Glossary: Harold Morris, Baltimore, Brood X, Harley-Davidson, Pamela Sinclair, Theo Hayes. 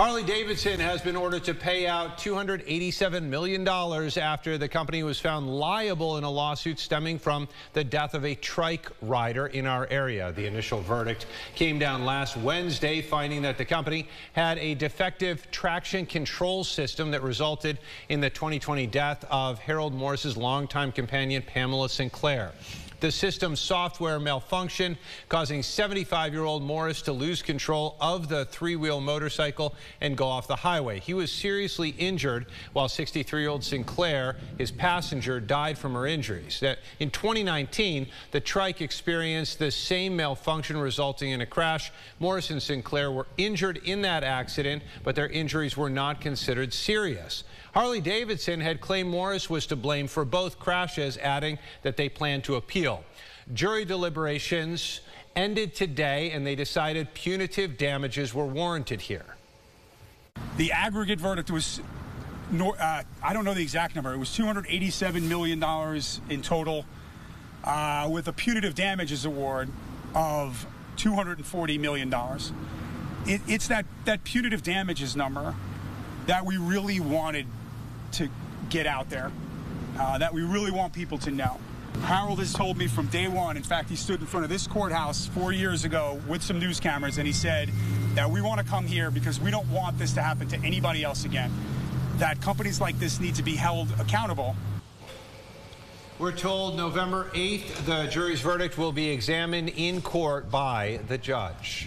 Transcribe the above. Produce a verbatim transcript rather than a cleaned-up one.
Harley-Davidson has been ordered to pay out two hundred eighty-seven million dollars after the company was found liable in a lawsuit stemming from the death of a trike rider in our area. The initial verdict came down last Wednesday, finding that the company had a defective traction control system that resulted in the twenty twenty death of Harold Morris's longtime companion, Pamela Sinclair. The system's software malfunctioned, causing seventy-five-year-old Morris to lose control of the three-wheel motorcycle and go off the highway. He was seriously injured, while sixty-three-year-old Sinclair, his passenger, died from her injuries. In twenty nineteen, the trike experienced the same malfunction, resulting in a crash. Morris and Sinclair were injured in that accident, but their injuries were not considered serious. Harley-Davidson had claimed Morris was to blame for both crashes, adding that they planned to appeal. Jury deliberations ended today, and they decided punitive damages were warranted here. The aggregate verdict was, uh, I don't know the exact number, it was two hundred eighty-seven million dollars in total, uh, with a punitive damages award of two hundred forty million dollars. It, it's that, that punitive damages number that we really wanted to get out there, uh, that we really want people to know. Harold has told me from day one, in fact, he stood in front of this courthouse four years ago with some news cameras, and he said that we want to come here because we don't want this to happen to anybody else again, that companies like this need to be held accountable. We're told November eighth, the jury's verdict will be examined in court by the judge.